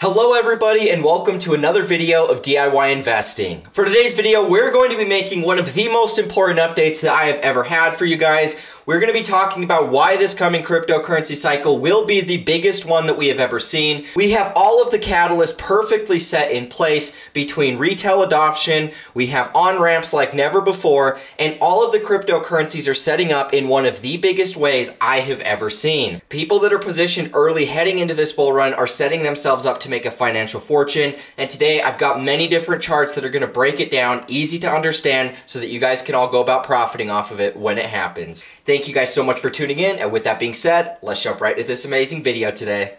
Hello everybody and welcome to another video of DIY Investing. For today's video, we're going to be making one of the most important updates that I have ever had for you guys. We're going to be talking about why this coming cryptocurrency cycle will be the biggest one that we have ever seen. We have all of the catalysts perfectly set in place between retail adoption, we have on-ramps like never before, and all of the cryptocurrencies are setting up in one of the biggest ways I have ever seen. People that are positioned early heading into this bull run are setting themselves up to make a financial fortune, and today I've got many different charts that are going to break it down, easy to understand, so that you guys can all go about profiting off of it when it happens. Thank you guys so much for tuning in, and with that being said, let's jump right into this amazing video today.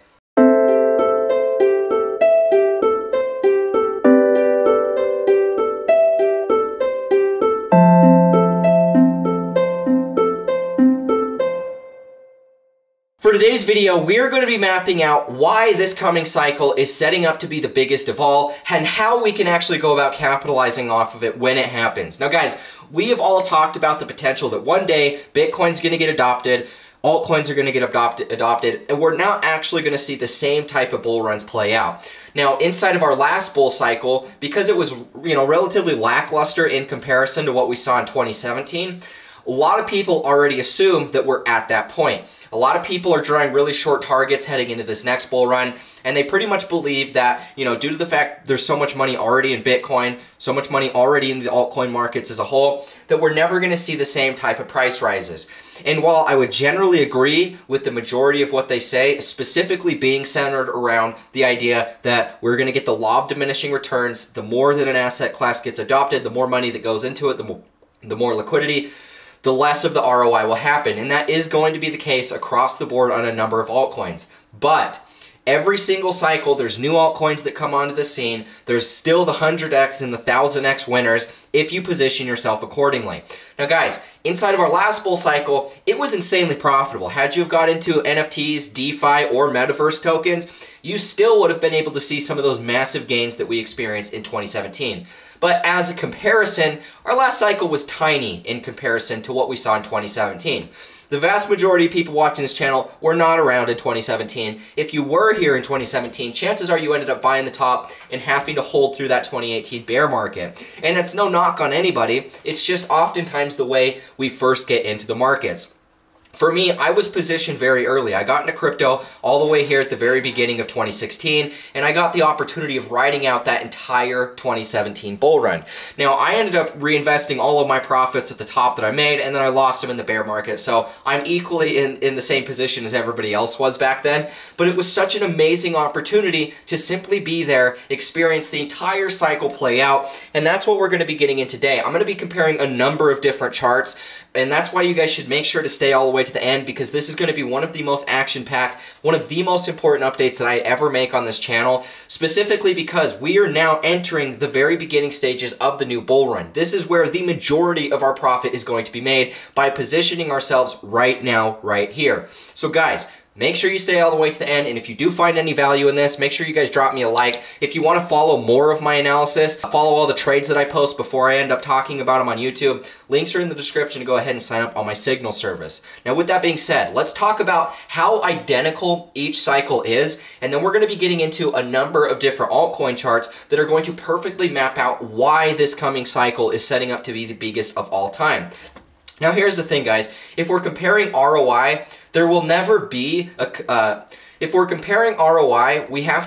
For today's video, we're going to be mapping out why this coming cycle is setting up to be the biggest of all and how we can actually go about capitalizing off of it when it happens. Now guys, we have all talked about the potential that one day Bitcoin's going to get adopted, altcoins are going to get adopted, and we're now actually going to see the same type of bull runs play out. Now, inside of our last bull cycle, because it was, relatively lackluster in comparison to what we saw in 2017, a lot of people already assume that we're at that point. A lot of people are drawing really short targets heading into this next bull run, and they pretty much believe that, due to the fact there's so much money already in Bitcoin, so much money already in the altcoin markets as a whole, that we're never going to see the same type of price rises. And while I would generally agree with the majority of what they say, specifically being centered around the idea that we're going to get the law of diminishing returns, the more that an asset class gets adopted, the more money that goes into it, the more liquidity, the less of the ROI will happen. And that is going to be the case across the board on a number of altcoins. But every single cycle, there's new altcoins that come onto the scene. There's still the 100X and the 1000X winners if you position yourself accordingly. Now guys, inside of our last bull cycle, it was insanely profitable. Had you have got into NFTs, DeFi, or metaverse tokens, you still would have been able to see some of those massive gains that we experienced in 2017. But as a comparison, our last cycle was tiny in comparison to what we saw in 2017. The vast majority of people watching this channel were not around in 2017. If you were here in 2017, chances are you ended up buying the top and having to hold through that 2018 bear market. And that's no knock on anybody. It's just oftentimes the way we first get into the markets. For me, I was positioned very early. I got into crypto all the way here at the very beginning of 2016, and I got the opportunity of riding out that entire 2017 bull run. Now, I ended up reinvesting all of my profits at the top that I made, and then I lost them in the bear market, so I'm equally in the same position as everybody else was back then, but it was such an amazing opportunity to simply be there, experience the entire cycle play out, and that's what we're going to be getting in today. I'm going to be comparing a number of different charts, and that's why you guys should make sure to stay all the way to the end, because this is going to be one of the most action-packed, one of the most important updates that I ever make on this channel, specifically because we are now entering the very beginning stages of the new bull run. This is where the majority of our profit is going to be made by positioning ourselves right now, right here. So guys, make sure you stay all the way to the end, and if you do find any value in this, make sure you guys drop me a like. If you want to follow more of my analysis, follow all the trades that I post before I end up talking about them on YouTube. Links are in the description to go ahead and sign up on my Signal service. Now with that being said, let's talk about how identical each cycle is, and then we're going to be getting into a number of different altcoin charts that are going to perfectly map out why this coming cycle is setting up to be the biggest of all time. Now here's the thing guys, if we're comparing ROI, we have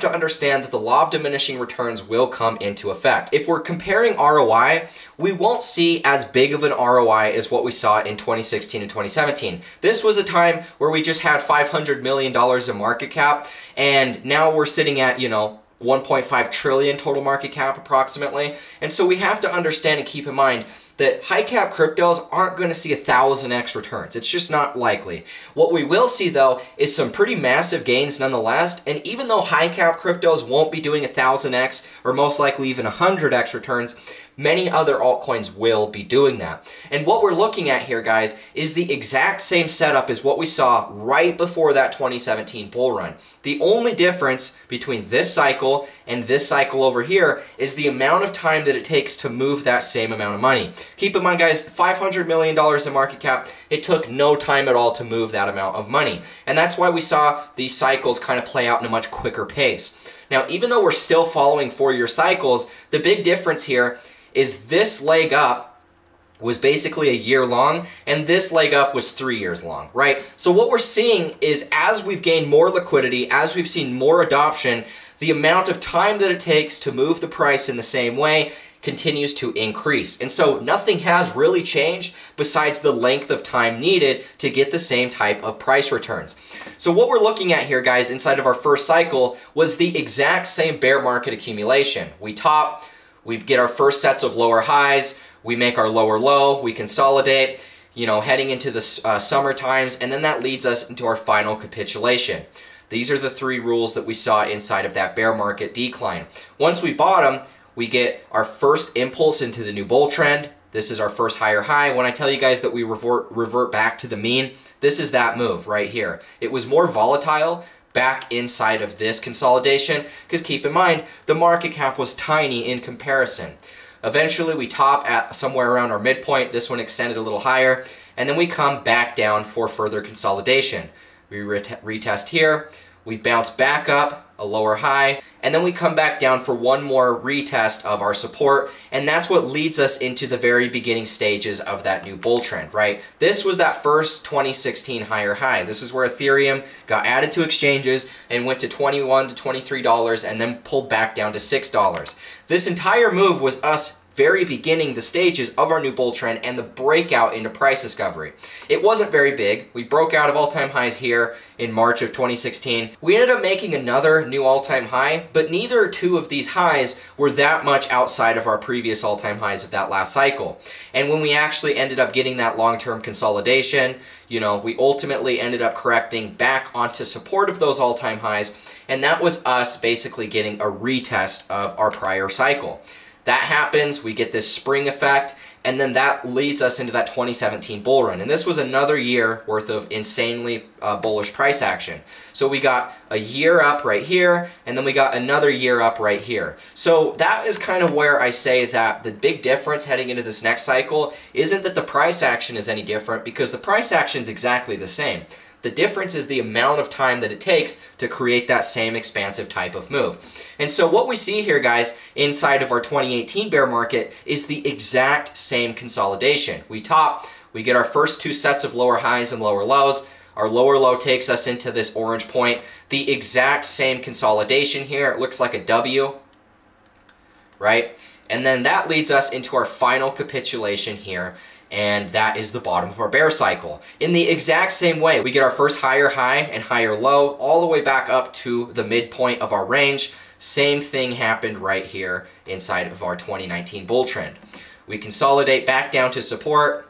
to understand that the law of diminishing returns will come into effect. If we're comparing ROI, we won't see as big of an ROI as what we saw in 2016 and 2017. This was a time where we just had $500 million in market cap, and now we're sitting at, $1.5 trillion total market cap approximately. And so we have to understand and keep in mind that high cap cryptos aren't going to see 1000x returns. It's just not likely. What we will see though is some pretty massive gains nonetheless, and even though high cap cryptos won't be doing 1000x or most likely even 100x returns, many other altcoins will be doing that. And what we're looking at here guys is the exact same setup as what we saw right before that 2017 bull run. The only difference between this cycle and this cycle over here is the amount of time that it takes to move that same amount of money. Keep in mind, guys, $500 million in market cap, it took no time at all to move that amount of money. And that's why we saw these cycles kind of play out in a much quicker pace. Now, even though we're still following 4-year cycles, the big difference here is this leg up was basically a year long, and this leg up was 3 years long, right? So what we're seeing is as we've gained more liquidity, as we've seen more adoption, the amount of time that it takes to move the price in the same way continues to increase. And so nothing has really changed besides the length of time needed to get the same type of price returns. So what we're looking at here, guys, inside of our first cycle was the exact same bear market accumulation. We top, we get our first sets of lower highs, we make our lower low, we consolidate, you know, heading into the summer times, and then that leads us into our final capitulation. These are the three rules that we saw inside of that bear market decline. Once we bottom, we get our first impulse into the new bull trend. This is our first higher high. When I tell you guys that we revert back to the mean, this is that move right here. It was more volatile back inside of this consolidation because keep in mind, the market cap was tiny in comparison. Eventually we top at somewhere around our midpoint. This one extended a little higher, and then we come back down for further consolidation. We retest here, we bounce back up a lower high, and then we come back down for one more retest of our support, and that's what leads us into the very beginning stages of that new bull trend, right? This was that first 2016 higher high. This is where Ethereum got added to exchanges and went to $21 to $23 and then pulled back down to $6. This entire move was us very beginning, the stages of our new bull trend and the breakout into price discovery. It wasn't very big. We broke out of all-time highs here in March of 2016. We ended up making another new all-time high, but neither two of these highs were that much outside of our previous all-time highs of that last cycle. And when we actually ended up getting that long-term consolidation, you know, we ultimately ended up correcting back onto support of those all-time highs, and that was us basically getting a retest of our prior cycle. That happens, we get this spring effect, and then that leads us into that 2017 bull run. And this was another year worth of insanely bullish price action. So we got a year up right here, and then we got another year up right here. So that is kind of where I say that the big difference heading into this next cycle isn't that the price action is any different, because the price action is exactly the same. The difference is the amount of time that it takes to create that same expansive type of move. And so what we see here, guys, inside of our 2018 bear market is the exact same consolidation. We top, we get our first two sets of lower highs and lower lows. Our lower low takes us into this orange point. The exact same consolidation here. It looks like a W, right? And then that leads us into our final capitulation here, and that is the bottom of our bear cycle. In the exact same way, we get our first higher high and higher low all the way back up to the midpoint of our range. Same thing happened right here inside of our 2019 bull trend. We consolidate back down to support.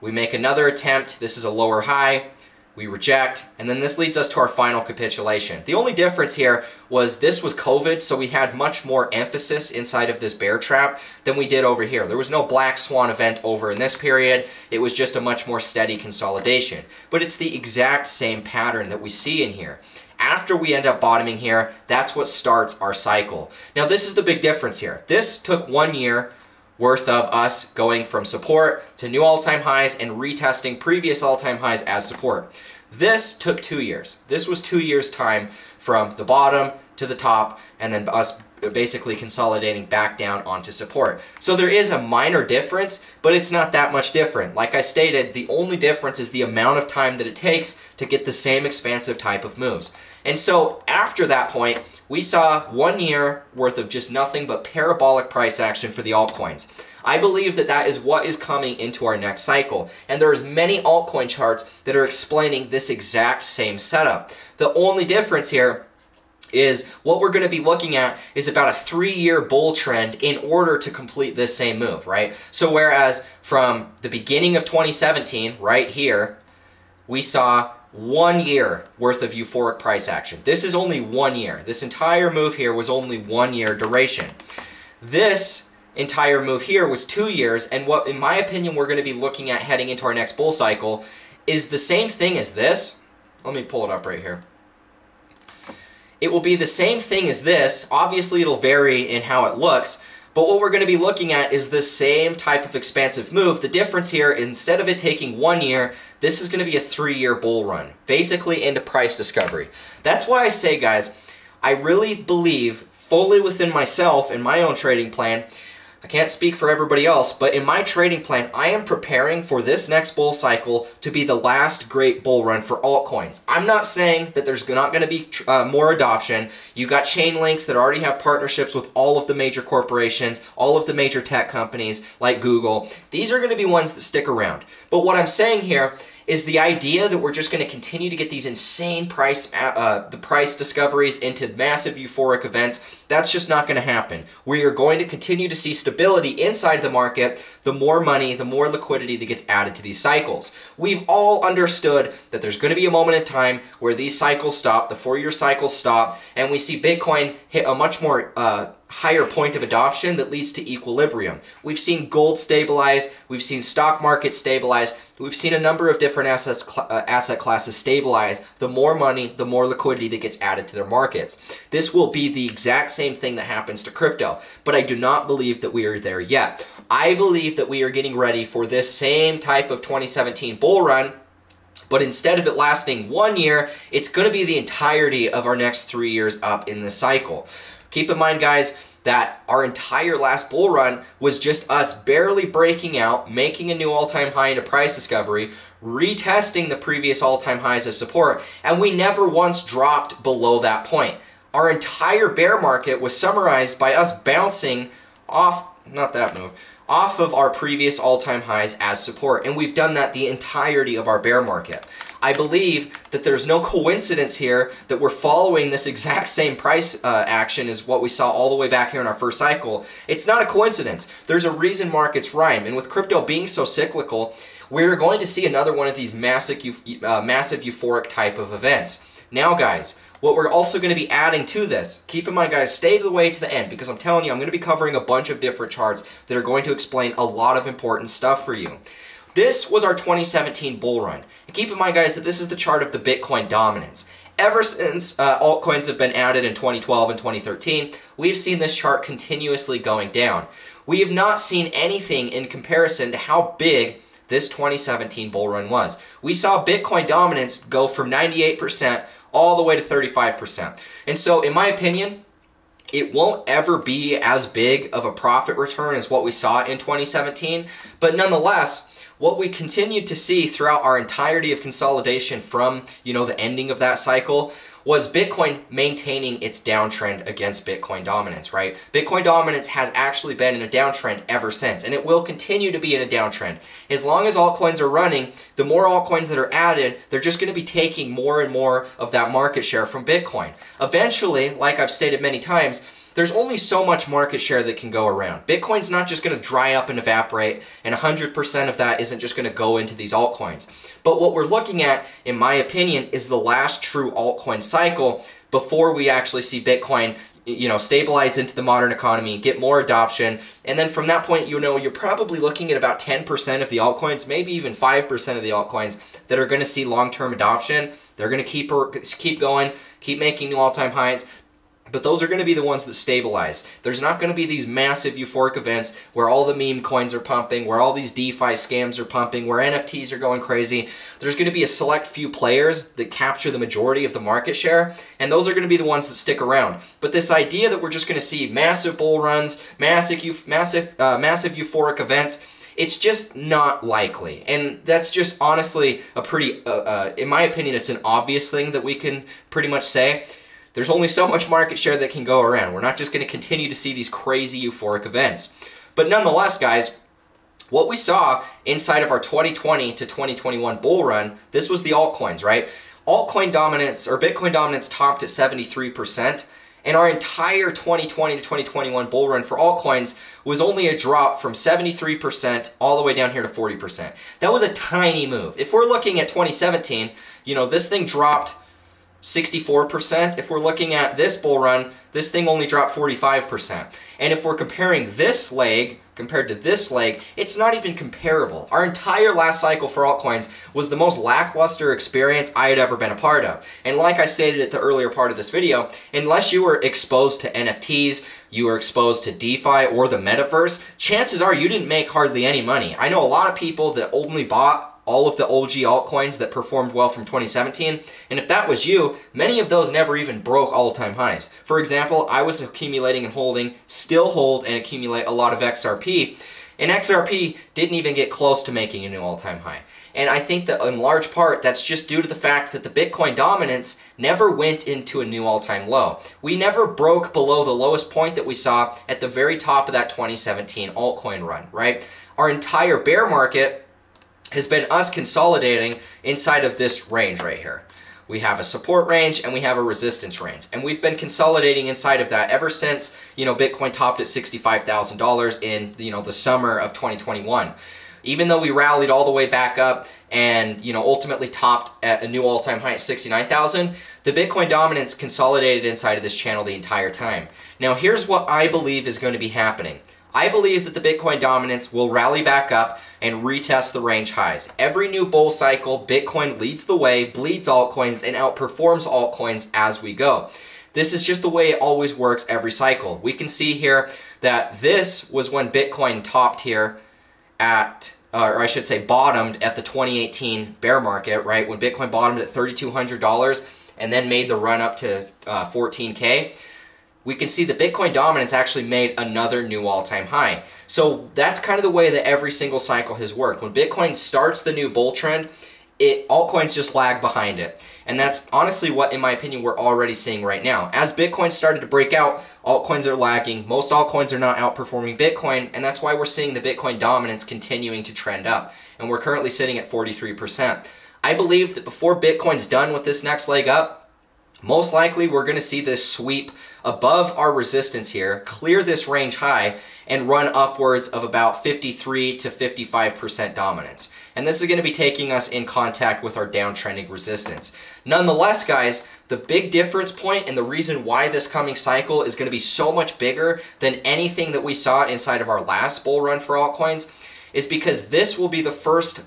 We make another attempt. This is a lower high. We reject, and then this leads us to our final capitulation. The only difference here was this was COVID, so we had much more emphasis inside of this bear trap than we did over here. There was no black swan event over in this period. It was just a much more steady consolidation. But it's the exact same pattern that we see in here. After we end up bottoming here, that's what starts our cycle. Now, this is the big difference here. This took 1 year worth of us going from support to new all-time highs and retesting previous all-time highs as support. This took 2 years. This was 2 years' time from the bottom to the top, and then us basically consolidating back down onto support. So there is a minor difference, but it's not that much different. Like I stated, the only difference is the amount of time that it takes to get the same expansive type of moves. And so after that point, we saw 1 year worth of just nothing but parabolic price action for the altcoins. I believe that that is what is coming into our next cycle. And there's many altcoin charts that are explaining this exact same setup. The only difference here is what we're going to be looking at is about a 3-year bull trend in order to complete this same move, right? So whereas from the beginning of 2017, right here, we saw 1 year worth of euphoric price action. This is only 1 year. This entire move here was only 1 year duration. This entire move here was 2 years, and what, in my opinion, we're going to be looking at heading into our next bull cycle is the same thing as this. Let me pull it up right here. It will be the same thing as this. Obviously, it'll vary in how it looks, but what we're going to be looking at is the same type of expansive move. The difference here, instead of it taking 1 year, this is going to be a 3-year bull run, basically into price discovery. That's why I say, guys, I really believe fully within myself and my own trading plan. I can't speak for everybody else, but in my trading plan, I am preparing for this next bull cycle to be the last great bull run for altcoins. I'm not saying that there's not going to be more adoption. You got chain links that already have partnerships with all of the major corporations, all of the major tech companies like Google. These are going to be ones that stick around. But what I'm saying here is the idea that we're just going to continue to get these insane price discoveries into massive euphoric events, that's just not going to happen. We are going to continue to see stability inside the market. The more money, the more liquidity that gets added to these cycles. We've all understood that there's going to be a moment in time where these cycles stop, the 4-year cycles stop, and we see Bitcoin hit a much more higher point of adoption that leads to equilibrium. We've seen gold stabilize, we've seen stock market stabilize, we've seen a number of different asset classes stabilize. The more money, the more liquidity that gets added to their markets. This will be the exact same thing that happens to crypto, but I do not believe that we are there yet. I believe that we are getting ready for this same type of 2017 bull run, but instead of it lasting 1 year, it's going to be the entirety of our next 3 years up in this cycle. Keep in mind, guys, that our entire last bull run was just us barely breaking out, making a new all-time high into price discovery, retesting the previous all-time highs as support, and we never once dropped below that point. Our entire bear market was summarized by us bouncing off, not that move, off of our previous all-time highs as support, and we've done that the entirety of our bear market. I believe that there's no coincidence here that we're following this exact same price action as what we saw all the way back here in our first cycle. It's not a coincidence. There's a reason markets rhyme, and with crypto being so cyclical, we're going to see another one of these massive euphoric type of events. Now, guys, what we're also going to be adding to this, keep in mind, guys, stay the way to the end, because I'm telling you, I'm going to be covering a bunch of different charts that are going to explain a lot of important stuff for you. This was our 2017 bull run. And keep in mind, guys, that this is the chart of the Bitcoin dominance. Ever since altcoins have been added in 2012 and 2013, we've seen this chart continuously going down. We have not seen anything in comparison to how big this 2017 bull run was. We saw Bitcoin dominance go from 98% all the way to 35%. And so, in my opinion, it won't ever be as big of a profit return as what we saw in 2017, but nonetheless, what we continued to see throughout our entirety of consolidation from, you know, the ending of that cycle was Bitcoin maintaining its downtrend against Bitcoin dominance, right? Bitcoin dominance has actually been in a downtrend ever since, and it will continue to be in a downtrend. As long as altcoins are running, the more altcoins that are added, they're just going to be taking more and more of that market share from Bitcoin. Eventually, like I've stated many times, there's only so much market share that can go around. Bitcoin's not just going to dry up and evaporate, and 100% of that isn't just going to go into these altcoins. But what we're looking at, in my opinion, is the last true altcoin cycle before we actually see Bitcoin, you know, stabilize into the modern economy, get more adoption, and then from that point, you know, you're probably looking at about 10% of the altcoins, maybe even 5% of the altcoins that are going to see long-term adoption. They're going to keep going, keep making new all-time highs. But those are going to be the ones that stabilize. There's not going to be these massive euphoric events where all the meme coins are pumping, where all these DeFi scams are pumping, where NFTs are going crazy. There's going to be a select few players that capture the majority of the market share, and those are going to be the ones that stick around. But this idea that we're just going to see massive bull runs, massive euphoric events, it's just not likely. And that's just honestly a pretty, in my opinion, it's an obvious thing that we can pretty much say. There's only so much market share that can go around. We're not just going to continue to see these crazy euphoric events. But nonetheless, guys, what we saw inside of our 2020 to 2021 bull run, this was the altcoins, right? Altcoin dominance or Bitcoin dominance topped at 73%. And our entire 2020 to 2021 bull run for altcoins was only a drop from 73% all the way down here to 40%. That was a tiny move. If we're looking at 2017, you know, this thing dropped 64%. If we're looking at this bull run, this thing only dropped 45%. And if we're comparing this leg compared to this leg, it's not even comparable. Our entire last cycle for altcoins was the most lackluster experience I had ever been a part of. And like I stated at the earlier part of this video, unless you were exposed to NFTs, you were exposed to DeFi or the metaverse, chances are you didn't make hardly any money. I know a lot of people that only bought all of the OG altcoins that performed well from 2017. And if that was you, many of those never even broke all-time highs. For example, I was accumulating and holding, still hold and accumulate a lot of XRP. And XRP didn't even get close to making a new all-time high. And I think that in large part, that's just due to the fact that the Bitcoin dominance never went into a new all-time low. We never broke below the lowest point that we saw at the very top of that 2017 altcoin run, right? Our entire bear market has been us consolidating inside of this range right here. We have a support range and we have a resistance range. And we've been consolidating inside of that ever since, you know, Bitcoin topped at $65,000 in, you know, the summer of 2021. Even though we rallied all the way back up and, you know, ultimately topped at a new all-time high at 69,000, the Bitcoin dominance consolidated inside of this channel the entire time. Now, here's what I believe is going to be happening. I believe that the Bitcoin dominance will rally back up and retest the range highs. Every new bull cycle, Bitcoin leads the way, bleeds altcoins, and outperforms altcoins as we go. This is just the way it always works every cycle. We can see here that this was when Bitcoin topped here at, or I should say bottomed at the 2018 bear market, right? When Bitcoin bottomed at $3,200 and then made the run up to 14K. We can see the Bitcoin dominance actually made another new all-time high. So that's kind of the way that every single cycle has worked. When Bitcoin starts the new bull trend, altcoins just lag behind it. And that's honestly what, in my opinion, we're already seeing right now. As Bitcoin started to break out, altcoins are lagging. Most altcoins are not outperforming Bitcoin, and that's why we're seeing the Bitcoin dominance continuing to trend up. And we're currently sitting at 43%. I believe that before Bitcoin's done with this next leg up, most likely, we're going to see this sweep above our resistance here, clear this range high, and run upwards of about 53 to 55% dominance. And this is going to be taking us in contact with our downtrending resistance. Nonetheless, guys, the big difference point and the reason why this coming cycle is going to be so much bigger than anything that we saw inside of our last bull run for altcoins is because this will be the first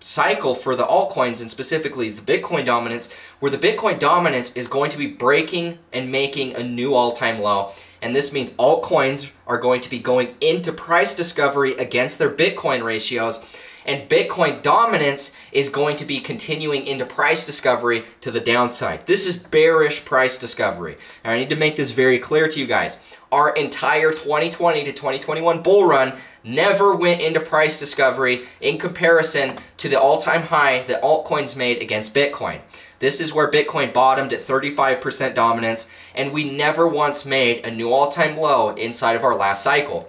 cycle for the altcoins, and specifically the Bitcoin dominance, where the Bitcoin dominance is going to be breaking and making a new all-time low. And this means altcoins are going to be going into price discovery against their Bitcoin ratios, and Bitcoin dominance is going to be continuing into price discovery to the downside. This is bearish price discovery. And I need to make this very clear to you guys. Our entire 2020 to 2021 bull run never went into price discovery in comparison to the all-time high that altcoins made against Bitcoin. This is where Bitcoin bottomed at 35% dominance, and we never once made a new all-time low inside of our last cycle.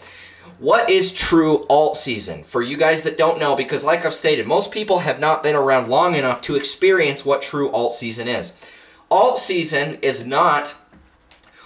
What is true alt season? For you guys that don't know, because like I've stated, most people have not been around long enough to experience what true alt season is. Alt season is not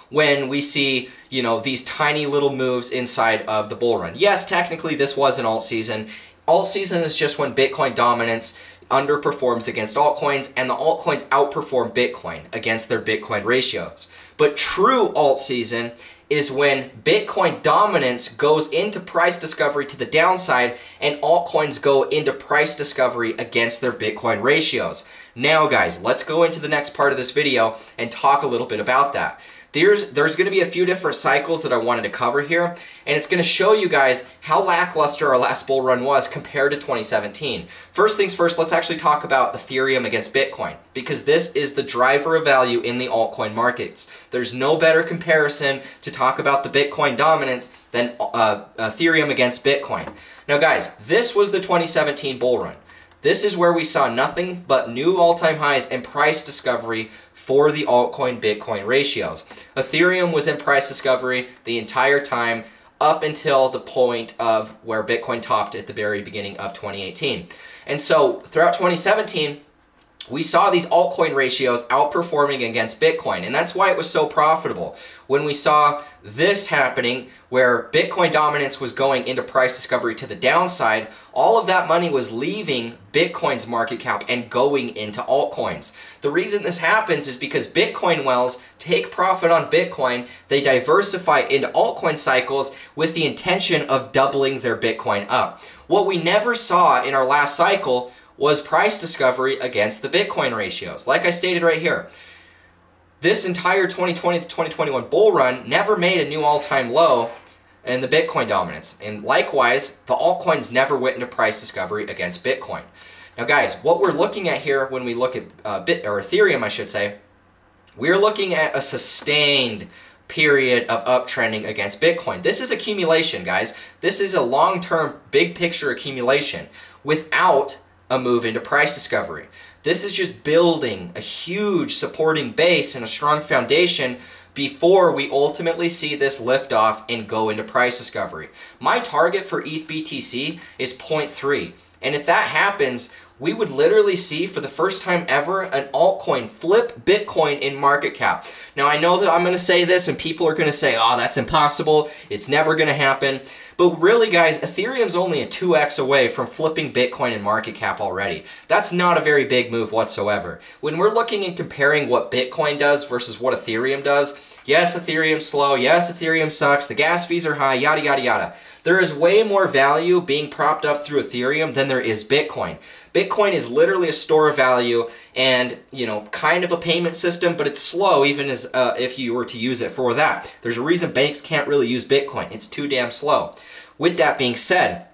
when we see, you know, these tiny little moves inside of the bull run. Yes, technically this was an alt season. Alt season is just when Bitcoin dominance underperforms against altcoins and the altcoins outperform Bitcoin against their Bitcoin ratios. But true alt season is when Bitcoin dominance goes into price discovery to the downside and altcoins go into price discovery against their Bitcoin ratios. Now guys, let's go into the next part of this video and talk a little bit about that. There's going to be a few different cycles that I wanted to cover here, and it's going to show you guys how lackluster our last bull run was compared to 2017. First things first, let's actually talk about Ethereum against Bitcoin, because this is the driver of value in the altcoin markets. There's no better comparison to talk about the Bitcoin dominance than Ethereum against Bitcoin. Now guys, this was the 2017 bull run. This is where we saw nothing but new all-time highs and price discovery for the altcoin Bitcoin ratios. Ethereum was in price discovery the entire time up until the point of where Bitcoin topped at the very beginning of 2018. And so throughout 2017, we saw these altcoin ratios outperforming against Bitcoin, and that's why it was so profitable. When we saw this happening, where Bitcoin dominance was going into price discovery to the downside, all of that money was leaving Bitcoin's market cap and going into altcoins. The reason this happens is because Bitcoin whales take profit on Bitcoin, they diversify into altcoin cycles with the intention of doubling their Bitcoin up. What we never saw in our last cycle was price discovery against the Bitcoin ratios. Like I stated right here, this entire 2020 to 2021 bull run never made a new all-time low in the Bitcoin dominance. And likewise, the altcoins never went into price discovery against Bitcoin. Now guys, what we're looking at here when we look at Ethereum, I should say, we're looking at a sustained period of uptrending against Bitcoin. This is accumulation, guys. This is a long-term, big picture accumulation without a move into price discovery. This is just building a huge supporting base and a strong foundation before we ultimately see this lift off and go into price discovery. My target for ETH BTC is 0.3. And if that happens, we would literally see for the first time ever an altcoin flip Bitcoin in market cap. Now I know that I'm gonna say this and people are gonna say, oh, that's impossible, it's never gonna happen. But really guys, Ethereum's only a 2x away from flipping Bitcoin in market cap already. That's not a very big move whatsoever. When we're looking and comparing what Bitcoin does versus what Ethereum does, yes, Ethereum's slow, yes, Ethereum sucks, the gas fees are high, yada, yada, yada. There is way more value being propped up through Ethereum than there is Bitcoin. Bitcoin is literally a store of value and, you know, kind of a payment system, but it's slow even as if you were to use it for that. There's a reason banks can't really use Bitcoin. It's too damn slow. With that being said,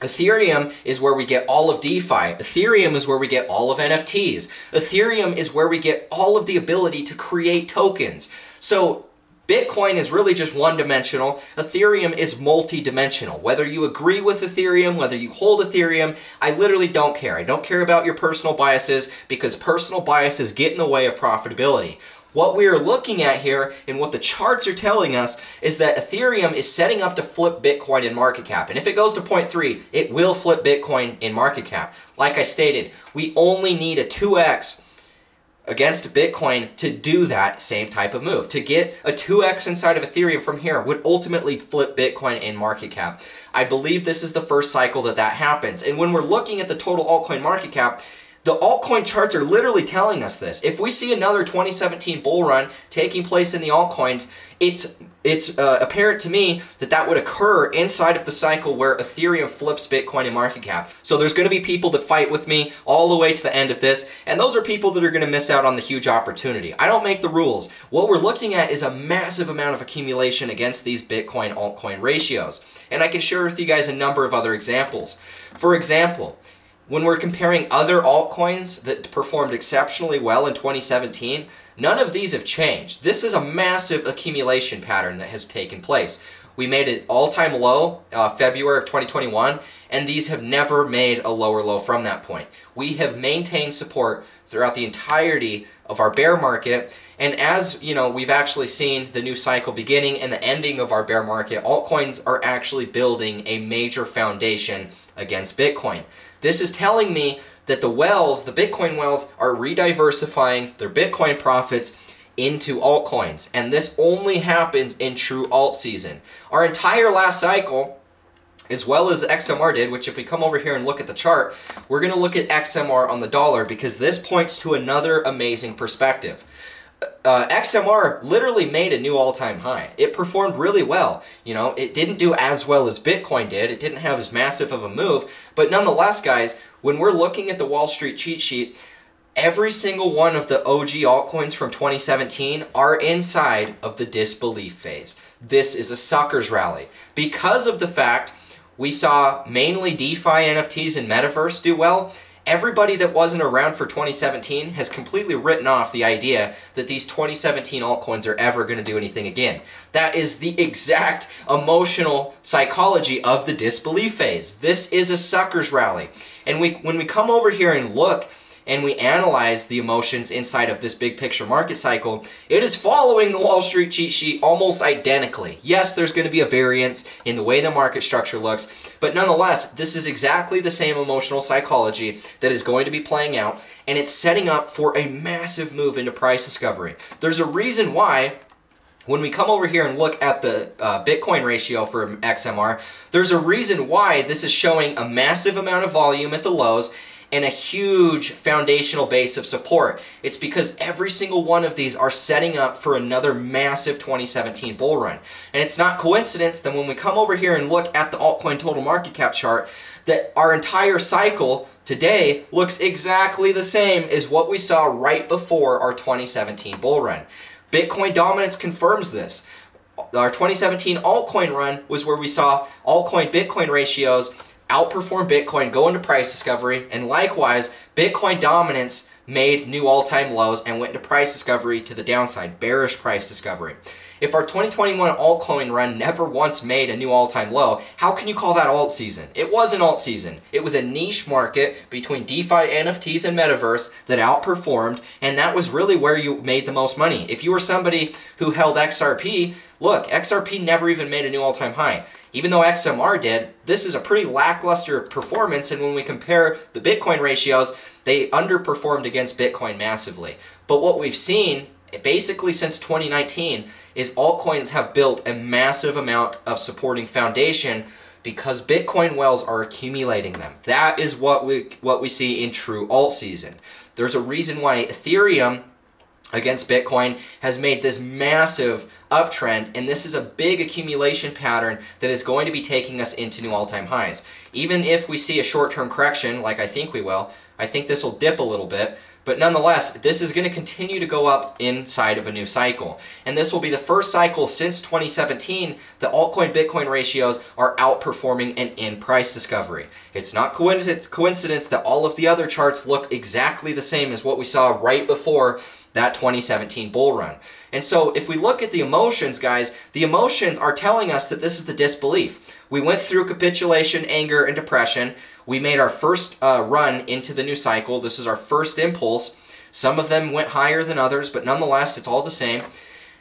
Ethereum is where we get all of DeFi. Ethereum is where we get all of NFTs. Ethereum is where we get all of the ability to create tokens. So Bitcoin is really just one-dimensional. Ethereum is multi-dimensional. Whether you agree with Ethereum, whether you hold Ethereum, I literally don't care. I don't care about your personal biases because personal biases get in the way of profitability. What we are looking at here and what the charts are telling us is that Ethereum is setting up to flip Bitcoin in market cap. And if it goes to 0.3, it will flip Bitcoin in market cap. Like I stated, we only need a 2x against Bitcoin to do that same type of move. To get a 2x inside of Ethereum from here would ultimately flip Bitcoin in market cap. I believe this is the first cycle that that happens. And when we're looking at the total altcoin market cap, the altcoin charts are literally telling us this. If we see another 2017 bull run taking place in the altcoins, it's apparent to me that that would occur inside of the cycle where Ethereum flips Bitcoin in market cap. So there's gonna be people that fight with me all the way to the end of this, and those are people that are gonna miss out on the huge opportunity. I don't make the rules. What we're looking at is a massive amount of accumulation against these Bitcoin altcoin ratios. And I can share with you guys a number of other examples. For example, when we're comparing other altcoins that performed exceptionally well in 2017, none of these have changed. This is a massive accumulation pattern that has taken place. We made an all-time low February of 2021, and these have never made a lower low from that point. We have maintained support throughout the entirety of our bear market, and as you know, we've actually seen the new cycle beginning and the ending of our bear market. Altcoins are actually building a major foundation against Bitcoin. This is telling me that the whales, the Bitcoin whales, are re-diversifying their Bitcoin profits into altcoins. And this only happens in true alt season. Our entire last cycle, as well as XMR did, which if we come over here and look at the chart, we're gonna look at XMR on the dollar because this points to another amazing perspective. XMR literally made a new all-time high. It performed really well. You know, it didn't do as well as Bitcoin did. It didn't have as massive of a move, but nonetheless, guys, when we're looking at the Wall Street cheat sheet, every single one of the OG altcoins from 2017 are inside of the disbelief phase. This is a sucker's rally because of the fact we saw mainly DeFi, NFTs, and Metaverse do well. Everybody that wasn't around for 2017 has completely written off the idea that these 2017 altcoins are ever going to do anything again. That is the exact emotional psychology of the disbelief phase. This is a sucker's rally. And when we come over here and look and we analyze the emotions inside of this big picture market cycle, it is following the Wall Street cheat sheet almost identically. Yes, there's going to be a variance in the way the market structure looks, but nonetheless, this is exactly the same emotional psychology that is going to be playing out, and it's setting up for a massive move into price discovery. There's a reason why when we come over here and look at the Bitcoin ratio for XMR, there's a reason why this is showing a massive amount of volume at the lows and a huge foundational base of support. It's because every single one of these are setting up for another massive 2017 bull run. And it's not coincidence that when we come over here and look at the altcoin total market cap chart, that our entire cycle today looks exactly the same as what we saw right before our 2017 bull run. Bitcoin dominance confirms this. Our 2017 altcoin run was where we saw altcoin Bitcoin ratios outperform Bitcoin, go into price discovery, and likewise, Bitcoin dominance made new all-time lows and went into price discovery to the downside, bearish price discovery. If our 2021 altcoin run never once made a new all-time low, how can you call that alt season? It wasn't alt season. It was a niche market between DeFi, NFTs, and Metaverse that outperformed, and that was really where you made the most money. If you were somebody who held XRP, look, XRP never even made a new all-time high. Even though XMR did, this is a pretty lackluster performance, and when we compare the Bitcoin ratios, they underperformed against Bitcoin massively. But what we've seen basically since 2019 is altcoins have built a massive amount of supporting foundation because Bitcoin whales are accumulating them. That is what we see in true alt season. There's a reason why Ethereum against Bitcoin has made this massive uptrend, and this is a big accumulation pattern that is going to be taking us into new all-time highs. Even if we see a short-term correction, like I think we will, I think this will dip a little bit, but nonetheless, this is going to continue to go up inside of a new cycle. And this will be the first cycle since 2017 the altcoin Bitcoin ratios are outperforming and in price discovery. It's not coincidence that all of the other charts look exactly the same as what we saw right before that 2017 bull run. And so if we look at the emotions, guys, the emotions are telling us that this is the disbelief. We went through capitulation, anger, and depression. We made our first run into the new cycle. This is our first impulse. Some of them went higher than others, but nonetheless, it's all the same.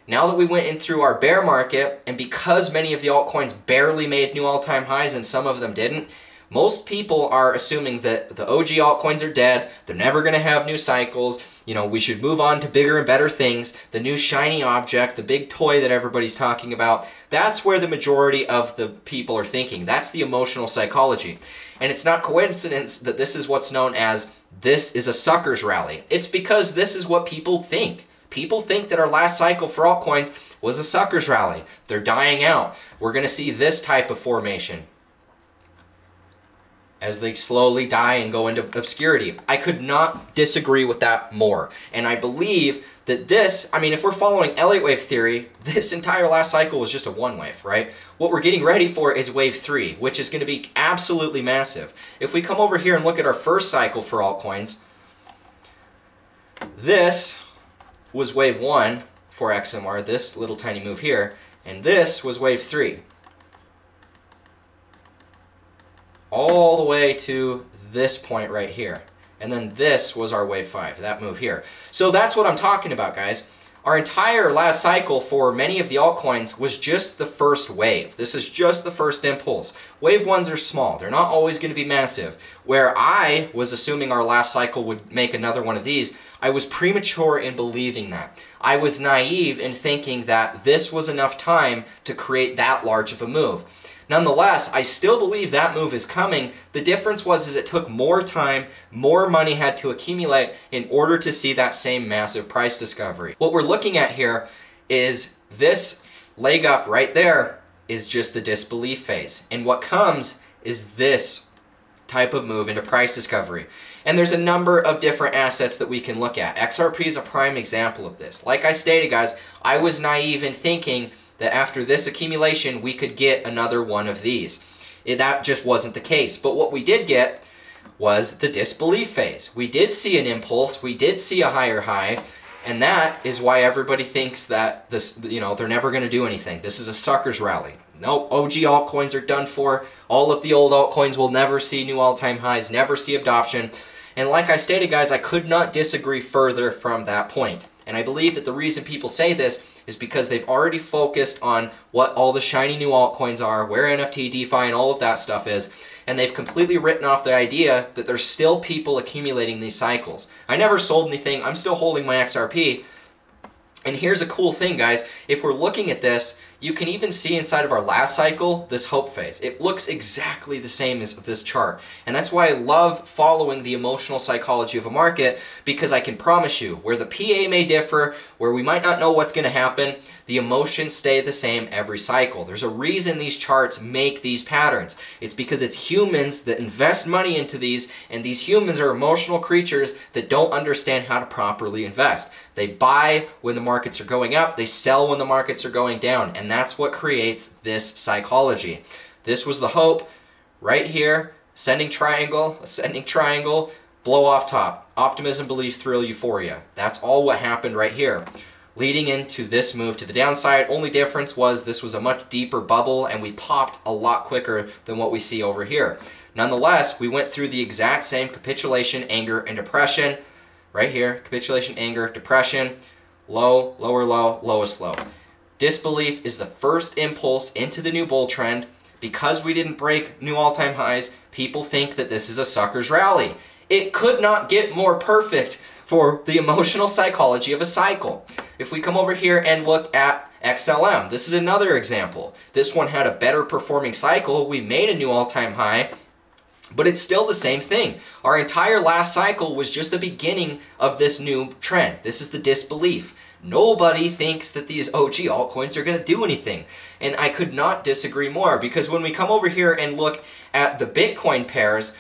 Now that we went in through our bear market, and because many of the altcoins barely made new all-time highs and some of them didn't, most people are assuming that the OG altcoins are dead, they're never going to have new cycles, you know, we should move on to bigger and better things, the new shiny object, the big toy that everybody's talking about. That's where the majority of the people are thinking. That's the emotional psychology. And it's not coincidence that this is what's known as, this is a sucker's rally. It's because this is what people think. People think that our last cycle for altcoins was a sucker's rally. They're dying out. We're going to see this type of formation as they slowly die and go into obscurity. I could not disagree with that more. And I believe that this, I mean, if we're following Elliott wave theory, this entire last cycle was just a one wave, right? What we're getting ready for is wave 3, which is going to be absolutely massive. If we come over here and look at our first cycle for altcoins, this was wave 1 for XMR, this little tiny move here, and this was wave 3. All the way to this point right here. And then this was our wave 5, that move here. So that's what I'm talking about, guys. Our entire last cycle for many of the altcoins was just the first wave. This is just the first impulse. Wave 1s are small. They're not always going to be massive. Where I was assuming our last cycle would make another one of these, I was premature in believing that. I was naive in thinking that this was enough time to create that large of a move. Nonetheless, I still believe that move is coming. The difference was is it took more time, more money had to accumulate in order to see that same massive price discovery. What we're looking at here is this leg up right there is just the disbelief phase. And what comes is this type of move into price discovery. And there's a number of different assets that we can look at. XRP is a prime example of this. Like I stated, guys, I was naive in thinking that after this accumulation, we could get another one of these. That just wasn't the case. But what we did get was the disbelief phase. We did see an impulse. We did see a higher high. And that is why everybody thinks that this, you know, they're never going to do anything. This is a sucker's rally. Nope, OG altcoins are done for. All of the old altcoins will never see new all-time highs, never see adoption. And like I stated, guys, I could not disagree further from that point. And I believe that the reason people say this is because they've already focused on what all the shiny new altcoins are, where NFT, DeFi, and all of that stuff is, and they've completely written off the idea that there's still people accumulating these cycles. I never sold anything. I'm still holding my XRP. And here's a cool thing, guys. If we're looking at this, you can even see inside of our last cycle, this hope phase. It looks exactly the same as this chart. And that's why I love following the emotional psychology of a market, because I can promise you, where the PA may differ, where we might not know what's going to happen, the emotions stay the same every cycle. There's a reason these charts make these patterns. It's because it's humans that invest money into these, and these humans are emotional creatures that don't understand how to properly invest. They buy when the markets are going up, they sell when the markets are going down, and that's what creates this psychology. This was the hope right here, ascending triangle, blow off top, optimism, belief, thrill, euphoria. That's all what happened right here, leading into this move to the downside. Only difference was this was a much deeper bubble and we popped a lot quicker than what we see over here. Nonetheless, we went through the exact same capitulation, anger, and depression. Right here, capitulation, anger, depression, low, lower low, lowest low. Disbelief is the first impulse into the new bull trend. Because we didn't break new all-time highs, people think that this is a sucker's rally. It could not get more perfect for the emotional psychology of a cycle. If we come over here and look at XLM, this is another example. This one had a better performing cycle. We made a new all-time high. But it's still the same thing. Our entire last cycle was just the beginning of this new trend. This is the disbelief. Nobody thinks that these OG altcoins are going to do anything. And I could not disagree more, because when we come over here and look at the Bitcoin pairs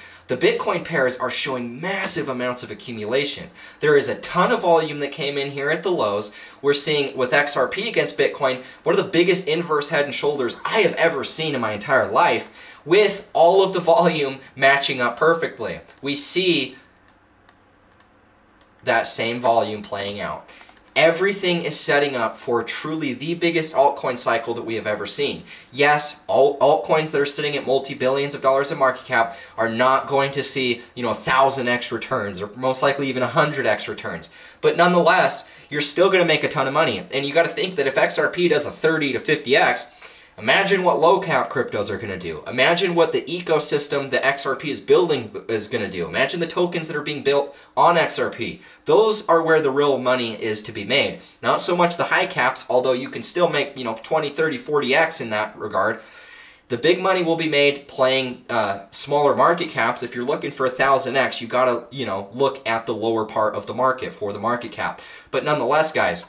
are showing massive amounts of accumulation. There is a ton of volume that came in here at the lows. We're seeing with XRP against Bitcoin, one of the biggest inverse head and shoulders I have ever seen in my entire life, with all of the volume matching up perfectly. We see that same volume playing out. Everything is setting up for truly the biggest altcoin cycle that we have ever seen. Yes, altcoins that are sitting at multi-billions of dollars in market cap are not going to see, 1,000x returns, or most likely even 100x returns. But nonetheless, you're still going to make a ton of money. And you got to think that if XRP does a 30 to 50x, imagine what low-cap cryptos are going to do. Imagine what the ecosystem that XRP is building is going to do. Imagine the tokens that are being built on XRP. Those are where the real money is to be made. Not so much the high caps, although you can still make 20, 30, 40x in that regard. The big money will be made playing smaller market caps. If you're looking for 1,000x, you got to look at the lower part of the market for the market cap. But nonetheless, guys,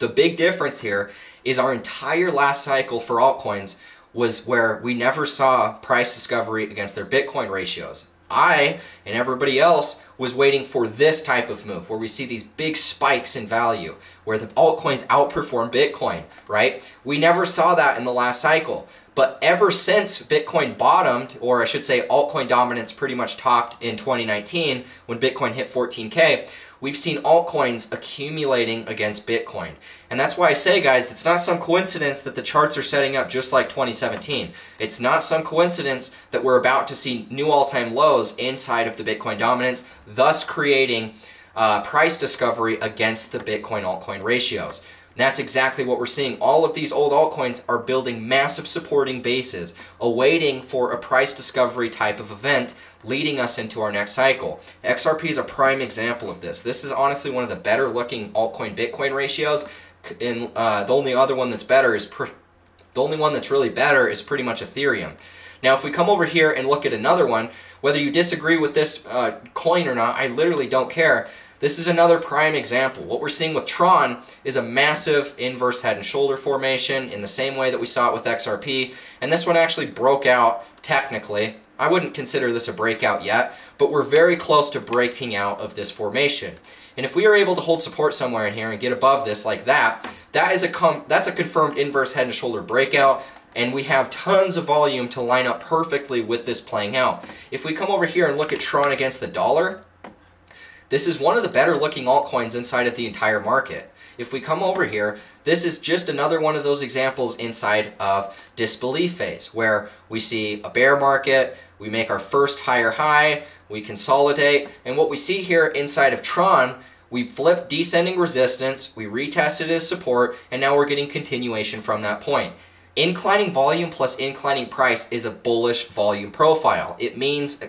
the big difference here is our entire last cycle for altcoins was where we never saw price discovery against their Bitcoin ratios. I and everybody else was waiting for this type of move where we see these big spikes in value where the altcoins outperform Bitcoin, right? We never saw that in the last cycle. But ever since Bitcoin bottomed, or I should say altcoin dominance pretty much topped in 2019 when Bitcoin hit 14K, we've seen altcoins accumulating against Bitcoin. And that's why I say, guys, it's not some coincidence that the charts are setting up just like 2017. It's not some coincidence that we're about to see new all-time lows inside of the Bitcoin dominance, thus creating price discovery against the Bitcoin altcoin ratios. That's exactly what we're seeing. All of these old altcoins are building massive supporting bases, awaiting for a price discovery type of event leading us into our next cycle. XRP is a prime example of this. This is honestly one of the better looking altcoin Bitcoin ratios. And the only one that's really better is pretty much Ethereum. Now, if we come over here and look at another one, whether you disagree with this coin or not, I literally don't care. This is another prime example. What we're seeing with Tron is a massive inverse head and shoulder formation in the same way that we saw it with XRP. And this one actually broke out technically. I wouldn't consider this a breakout yet, but we're very close to breaking out of this formation. And if we are able to hold support somewhere in here and get above this like that, that's a confirmed inverse head and shoulder breakout. And we have tons of volume to line up perfectly with this playing out. If we come over here and look at Tron against the dollar, this is one of the better looking altcoins inside of the entire market. If we come over here, this is just another one of those examples inside of disbelief phase, where we see a bear market, we make our first higher high, we consolidate, and what we see here inside of Tron, we flipped descending resistance, we retested as support, and now we're getting continuation from that point. Inclining volume plus inclining price is a bullish volume profile. It means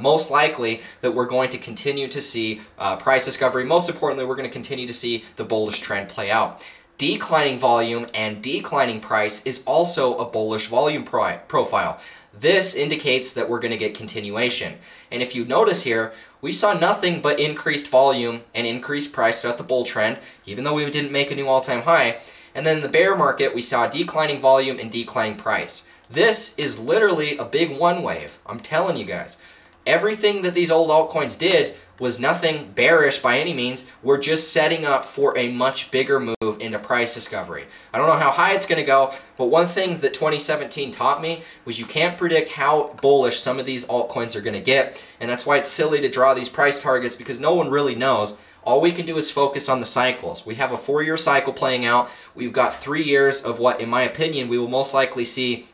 most likely that we're going to continue to see price discovery. Most importantly, we're going to continue to see the bullish trend play out. Declining volume and declining price is also a bullish volume profile. This indicates that we're going to get continuation. And if you notice here, we saw nothing but increased volume and increased price throughout the bull trend, even though we didn't make a new all-time high. And then in the bear market, we saw declining volume and declining price. This is literally a big one wave. I'm telling you guys. Everything that these old altcoins did was nothing bearish by any means. We're just setting up for a much bigger move into price discovery. I don't know how high it's going to go, but one thing that 2017 taught me was you can't predict how bullish some of these altcoins are going to get, and that's why it's silly to draw these price targets because no one really knows. All we can do is focus on the cycles. We have a 4-year cycle playing out. We've got 3 years of what, in my opinion, we will most likely see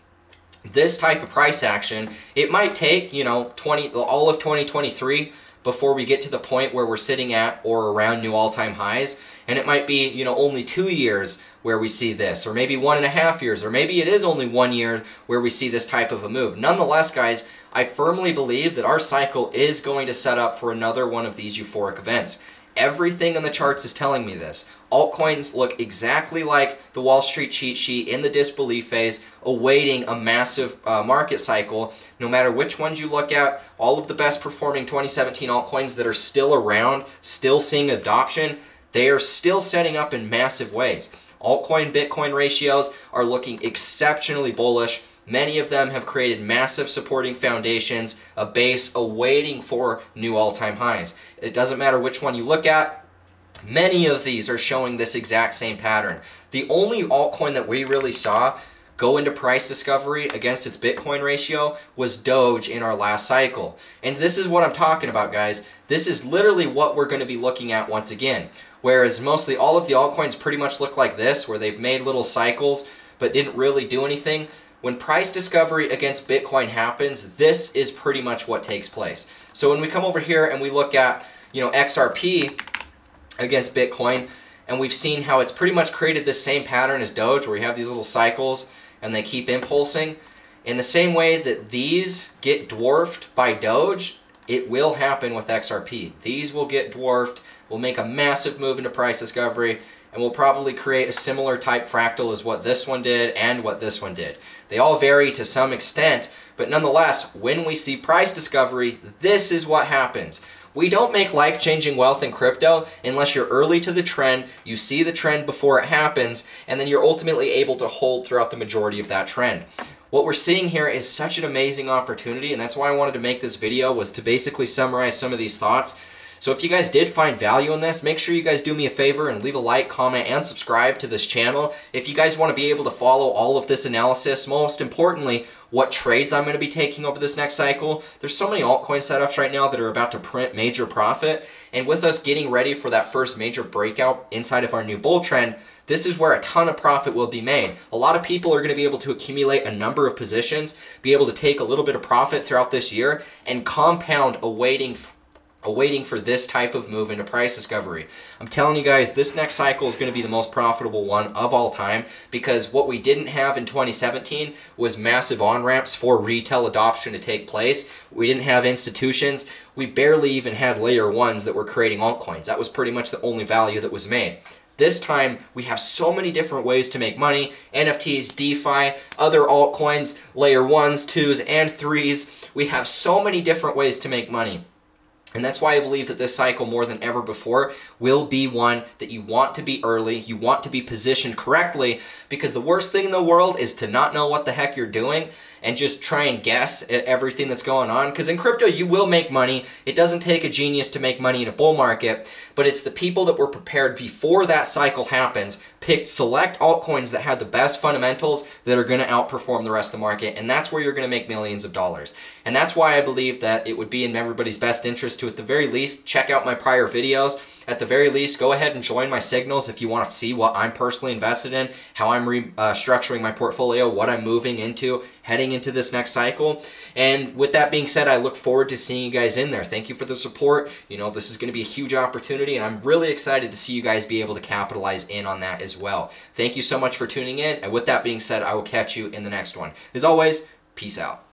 this type of price action. It might take, you know, all of 2023 before we get to the point where we're sitting at or around new all-time highs. And it might be, you know, only 2 years where we see this, or maybe 1.5 years, or maybe it is only 1 year where we see this type of a move. Nonetheless, guys, I firmly believe that our cycle is going to set up for another one of these euphoric events. Everything on the charts is telling me this. Altcoins look exactly like the Wall Street cheat sheet in the disbelief phase, awaiting a massive market cycle. No matter which ones you look at, all of the best performing 2017 altcoins that are still around, still seeing adoption, they are still setting up in massive ways. Altcoin-Bitcoin ratios are looking exceptionally bullish. Many of them have created massive supporting foundations, a base awaiting for new all-time highs. It doesn't matter which one you look at, many of these are showing this exact same pattern. The only altcoin that we really saw go into price discovery against its Bitcoin ratio was Doge in our last cycle. And this is what I'm talking about, guys. This is literally what we're going to be looking at once again. Whereas mostly all of the altcoins pretty much look like this, where they've made little cycles but didn't really do anything. When price discovery against Bitcoin happens, this is pretty much what takes place. So when we come over here and we look at, you know, XRP against Bitcoin, and we've seen how it's pretty much created the same pattern as Doge, where you have these little cycles and they keep impulsing. In the same way that these get dwarfed by Doge, it will happen with XRP. These will get dwarfed, will make a massive move into price discovery, and we'll probably create a similar type fractal as what this one did and what this one did. They all vary to some extent, but nonetheless, when we see price discovery, this is what happens. We don't make life-changing wealth in crypto unless you're early to the trend, you see the trend before it happens, and then you're ultimately able to hold throughout the majority of that trend. What we're seeing here is such an amazing opportunity, and that's why I wanted to make this video, was to basically summarize some of these thoughts. So if you guys did find value in this, make sure you guys do me a favor and leave a like, comment, and subscribe to this channel. If you guys want to be able to follow all of this analysis, most importantly, what trades I'm going to be taking over this next cycle. There's so many altcoin setups right now that are about to print major profit. And with us getting ready for that first major breakout inside of our new bull trend, this is where a ton of profit will be made. A lot of people are going to be able to accumulate a number of positions, be able to take a little bit of profit throughout this year, and compound awaiting for this type of move into price discovery. I'm telling you guys, this next cycle is going to be the most profitable one of all time, because what we didn't have in 2017 was massive on-ramps for retail adoption to take place. We didn't have institutions. We barely even had layer ones that were creating altcoins. That was pretty much the only value that was made. This time, we have so many different ways to make money. NFTs, DeFi, other altcoins, layer 1s, 2s, and 3s. We have so many different ways to make money. And that's why I believe that this cycle, more than ever before, will be one that you want to be early, you want to be positioned correctly, because the worst thing in the world is to not know what the heck you're doing and just try and guess at everything that's going on. Because in crypto, you will make money. It doesn't take a genius to make money in a bull market, but it's the people that were prepared before that cycle happens, picked select altcoins that had the best fundamentals that are going to outperform the rest of the market, and that's where you're going to make millions of dollars. And that's why I believe that it would be in everybody's best interest to, at the very least, check out my prior videos. At the very least, go ahead and join my signals if you want to see what I'm personally invested in, how I'm structuring my portfolio, what I'm moving into, heading into this next cycle. And with that being said, I look forward to seeing you guys in there. Thank you for the support. You know, this is going to be a huge opportunity, and I'm really excited to see you guys be able to capitalize in on that as well. Thank you so much for tuning in. And with that being said, I will catch you in the next one. As always, peace out.